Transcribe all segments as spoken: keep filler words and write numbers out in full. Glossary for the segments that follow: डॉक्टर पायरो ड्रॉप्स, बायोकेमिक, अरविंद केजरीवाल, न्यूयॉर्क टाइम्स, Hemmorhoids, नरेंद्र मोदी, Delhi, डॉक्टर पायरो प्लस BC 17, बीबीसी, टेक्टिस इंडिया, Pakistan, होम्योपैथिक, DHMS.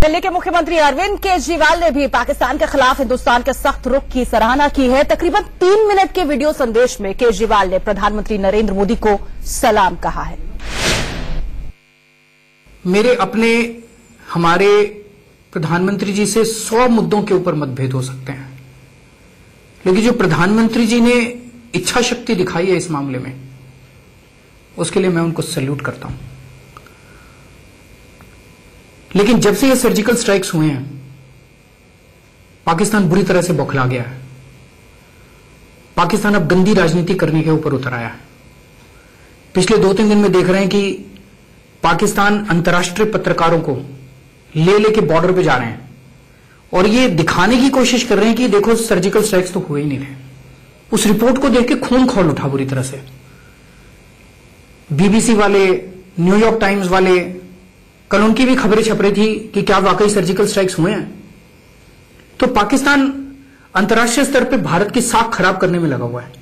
दिल्ली के मुख्यमंत्री अरविंद केजरीवाल ने भी पाकिस्तान के खिलाफ हिंदुस्तान के सख्त रुख की सराहना की है। तकरीबन तीन मिनट के वीडियो संदेश में केजरीवाल ने प्रधानमंत्री नरेंद्र मोदी को सलाम कहा है। मेरे अपने हमारे प्रधानमंत्री जी से सौ मुद्दों के ऊपर मतभेद हो सकते हैं, लेकिन जो प्रधानमंत्री जी ने इच्छा शक्ति दिखाई है इस मामले में, उसके लिए मैं उनको सैल्यूट करता हूं। लेकिन जब से ये सर्जिकल स्ट्राइक्स हुए हैं, पाकिस्तान बुरी तरह से बौखला गया है। पाकिस्तान अब गंदी राजनीति करने के ऊपर उतर आया है। पिछले दो तीन दिन में देख रहे हैं कि पाकिस्तान अंतर्राष्ट्रीय पत्रकारों को ले लेके बॉर्डर पे जा रहे हैं और ये दिखाने की कोशिश कर रहे हैं कि देखो सर्जिकल स्ट्राइक्स तो हुए ही नहीं थे। उस रिपोर्ट को देख के खून खौल उठा बुरी तरह से। बीबीसी वाले, न्यूयॉर्क टाइम्स वाले, कल उनकी भी खबरें छप रही थी कि क्या वाकई सर्जिकल स्ट्राइक्स हुए हैं। तो पाकिस्तान अंतर्राष्ट्रीय स्तर पर भारत की साख खराब करने में लगा हुआ है।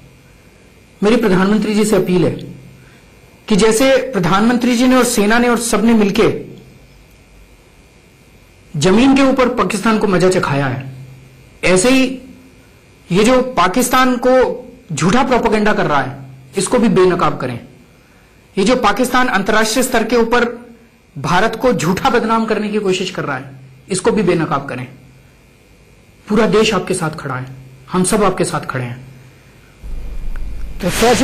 मेरी प्रधानमंत्री जी से अपील है कि जैसे प्रधानमंत्री जी ने और सेना ने और सबने मिलकर जमीन के ऊपर पाकिस्तान को मजा चखाया है, ऐसे ही ये जो पाकिस्तान को झूठा प्रोपेगेंडा कर रहा है, इसको भी बेनकाब करें। ये जो पाकिस्तान अंतर्राष्ट्रीय स्तर के ऊपर भारत को झूठा बदनाम करने की कोशिश कर रहा है, इसको भी बेनकाब करें। पूरा देश आपके साथ खड़ा है, हम सब आपके साथ खड़े हैं। तो